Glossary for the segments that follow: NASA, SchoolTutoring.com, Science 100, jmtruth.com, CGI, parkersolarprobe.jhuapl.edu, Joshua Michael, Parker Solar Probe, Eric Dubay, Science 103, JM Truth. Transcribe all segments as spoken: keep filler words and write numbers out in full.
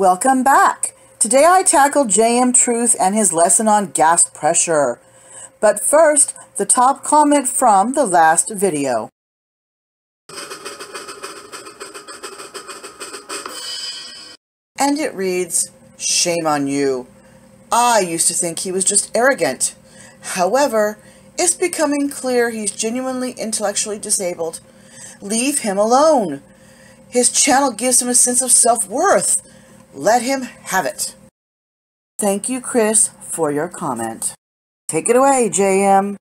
Welcome back. Today I tackled J M Truth and his lesson on gas pressure. But first, the top comment from the last video. And it reads, "Shame on you. I used to think he was just arrogant. However, it's becoming clear he's genuinely intellectually disabled. Leave him alone. His channel gives him a sense of self-worth. Let him have it." Thank you, Chris, for your comment. Take it away, J M.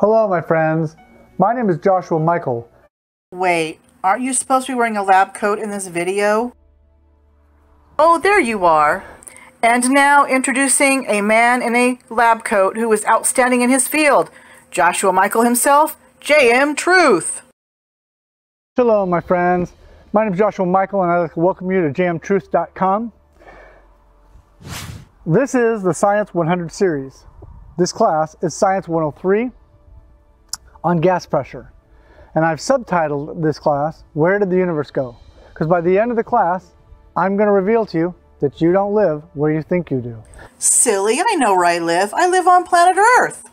Hello, my friends. My name is Joshua Michael. Wait, aren't you supposed to be wearing a lab coat in this video? Oh, there you are. And now introducing a man in a lab coat who is outstanding in his field, Joshua Michael himself, J M Truth. Hello, my friends. My name is Joshua Michael, and I'd like to welcome you to J M truth dot com. This is the Science one hundred series. This class is Science one oh three. On gas pressure. And I've subtitled this class, "Where Did the Universe Go?" Because by the end of the class, I'm gonna reveal to you that you don't live where you think you do. Silly, I know where I live. I live on planet Earth.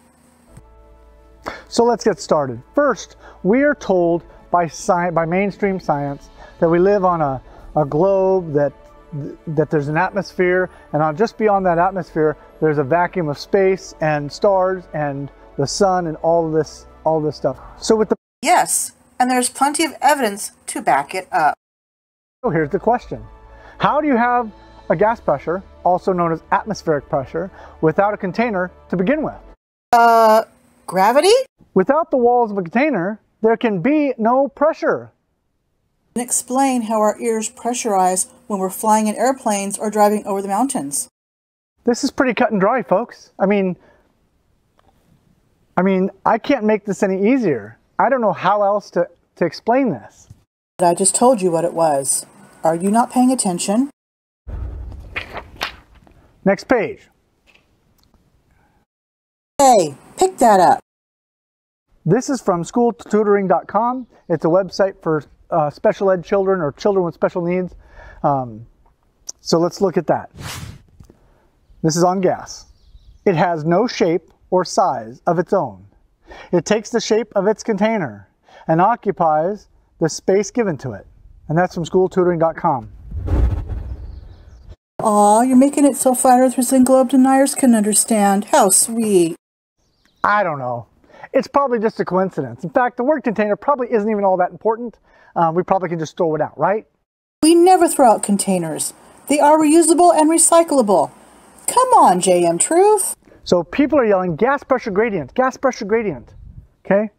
So let's get started. First, we are told by science, by mainstream science, that we live on a, a globe, that, that there's an atmosphere, and on just beyond that atmosphere, there's a vacuum of space and stars and the sun and all of this all this stuff. So with the yes, and there's plenty of evidence to back it up. So here's the question. How do you have a gas pressure, also known as atmospheric pressure, without a container to begin with? Uh, gravity? Without the walls of a container, there can be no pressure. And explain how our ears pressurize when we're flying in airplanes or driving over the mountains. This is pretty cut and dry, folks. I mean, I mean, I can't make this any easier. I don't know how else to, to explain this. But I just told you what it was. Are you not paying attention? Next page. Hey, pick that up. This is from School Tutoring dot com. It's a website for uh, special ed children or children with special needs. Um, so let's look at that. This is on gas. It has no shape or size of its own. It takes the shape of its container and occupies the space given to it. And that's from School Tutoring dot com. Aw, you're making it so flat earthers and globe deniers can understand. How sweet. I don't know. It's probably just a coincidence. In fact, the word container probably isn't even all that important. Uh, we probably can just throw it out, right? We never throw out containers. They are reusable and recyclable. Come on, J M Truth. So people are yelling, gas pressure gradient, gas pressure gradient, okay?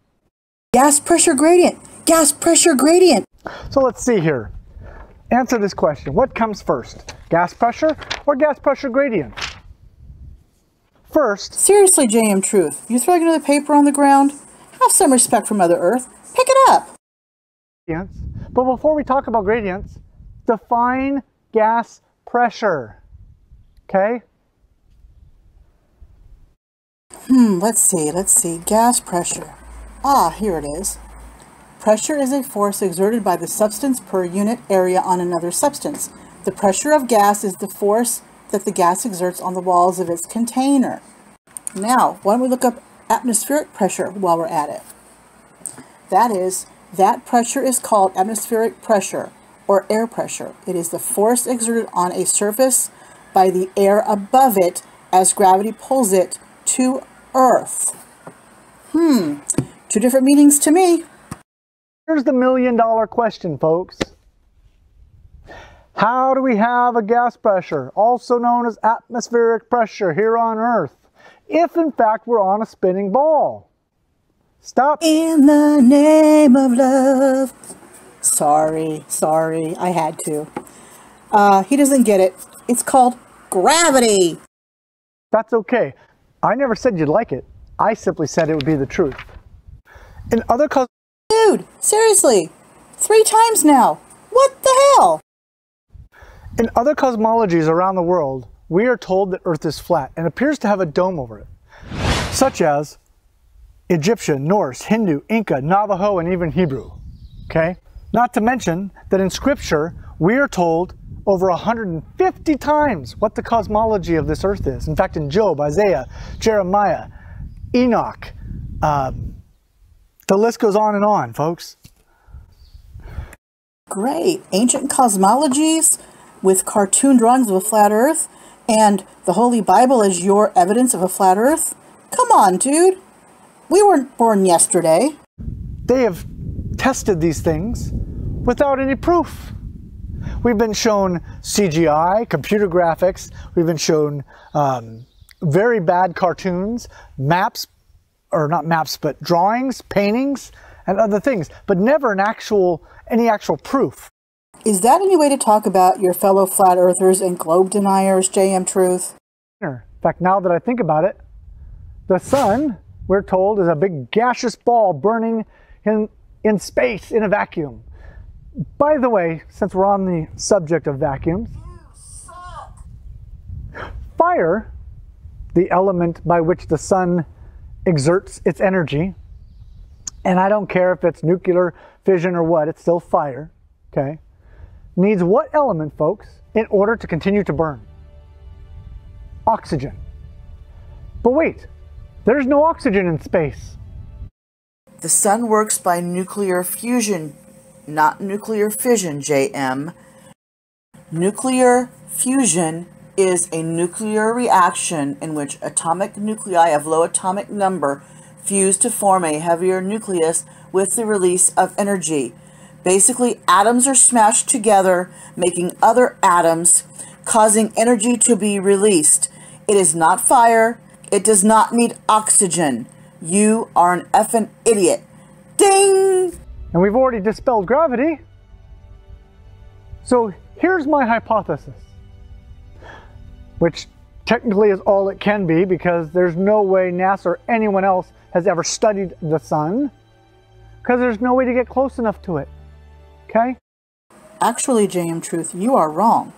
Gas pressure gradient, gas pressure gradient. So let's see here. Answer this question. What comes first, gas pressure or gas pressure gradient? First. Seriously, J M Truth, you throwing another paper on the ground? Have some respect for Mother Earth. Pick it up. But before we talk about gradients, define gas pressure, okay? Hmm, let's see, let's see, gas pressure. Ah, here it is. Pressure is a force exerted by the substance per unit area on another substance. The pressure of gas is the force that the gas exerts on the walls of its container. Now, why don't we look up atmospheric pressure while we're at it? That is, that pressure is called atmospheric pressure or air pressure. It is the force exerted on a surface by the air above it as gravity pulls it to Earth. Hmm, two different meanings to me. Here's the million dollar question, folks. How do we have a gas pressure, also known as atmospheric pressure, here on Earth, if in fact we're on a spinning ball? Stop. In the name of love. Sorry, sorry, I had to. Uh, he doesn't get it. It's called gravity. That's okay. I never said you'd like it. I simply said it would be the truth. In other causes. Dude, seriously, three times now. What the hell? In other cosmologies around the world, we are told that Earth is flat and appears to have a dome over it, such as Egyptian, Norse, Hindu, Inca, Navajo, and even Hebrew. Okay? Not to mention that in Scripture, we are told over one hundred fifty times what the cosmology of this Earth is. In fact, in Job, Isaiah, Jeremiah, Enoch, uh, the list goes on and on, folks. Great. Ancient cosmologies with cartoon drawings of a flat Earth and the Holy Bible as your evidence of a flat Earth? Come on, dude. We weren't born yesterday. They have tested these things without any proof. We've been shown C G I, computer graphics. We've been shown um, very bad cartoons, maps, or not maps, but drawings, paintings, and other things, but never an actual, any actual proof. Is that any way to talk about your fellow flat earthers and globe deniers, J M Truth? In fact, now that I think about it, the sun, we're told, is a big gaseous ball burning in, in space in a vacuum. By the way, since we're on the subject of vacuums, you suck. Fire, the element by which the sun exerts its energy, and I don't care if it's nuclear fission or what, it's still fire, okay, needs what element, folks, in order to continue to burn? Oxygen. But wait, there's no oxygen in space. The sun works by nuclear fusion, not nuclear fission, J M. Nuclear fusion is a nuclear reaction in which atomic nuclei of low atomic number fuse to form a heavier nucleus with the release of energy. Basically, atoms are smashed together, making other atoms, causing energy to be released. It is not fire. It does not need oxygen. You are an effing idiot. Ding! And we've already dispelled gravity. So here's my hypothesis, which technically is all it can be because there's no way NASA or anyone else has ever studied the sun because there's no way to get close enough to it. Okay? Actually, J M Truth, you are wrong.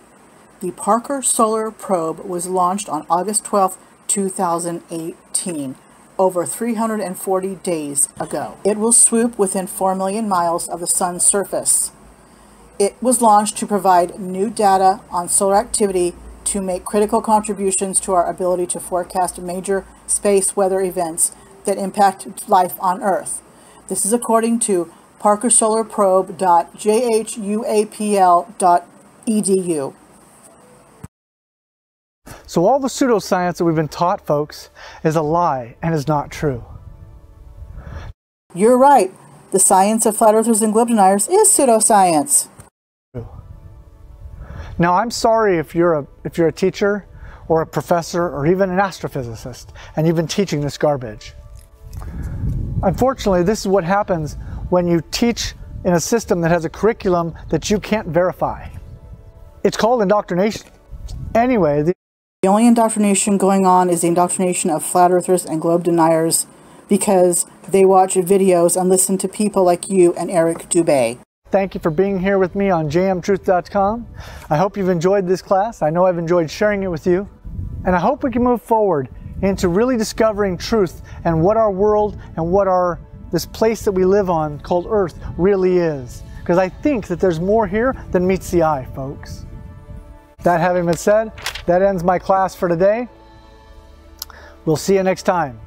The Parker Solar Probe was launched on August twelfth, two thousand eighteen, over three hundred forty days ago. It will swoop within four million miles of the sun's surface. It was launched to provide new data on solar activity to make critical contributions to our ability to forecast major space weather events that impact life on Earth. This is according to parker solar probe dot j h u a p l dot e d u. So all the pseudoscience that we've been taught, folks, is a lie and is not true. You're right. The science of flat earthers and globe deniers is pseudoscience. Now, I'm sorry if you're a if you're a teacher or a professor or even an astrophysicist and you've been teaching this garbage. Unfortunately, this is what happens when you teach in a system that has a curriculum that you can't verify. It's called indoctrination. Anyway, the, the only indoctrination going on is the indoctrination of flat earthers and globe deniers because they watch videos and listen to people like you and Eric Dubay. Thank you for being here with me on j m truth dot com. I hope you've enjoyed this class. I know I've enjoyed sharing it with you. And I hope we can move forward into really discovering truth and what our world and what our this place that we live on called Earth really is. Because I think that there's more here than meets the eye, folks. That having been said, that ends my class for today. We'll see you next time.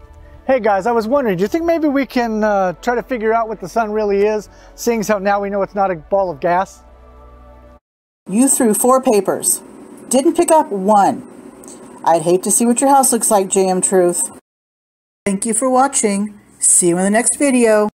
Hey guys, I was wondering, do you think maybe we can uh, try to figure out what the sun really is, seeing as how now we know it's not a ball of gas? You threw four papers. Didn't pick up one. I'd hate to see what your house looks like, J M Truth. Thank you for watching. See you in the next video.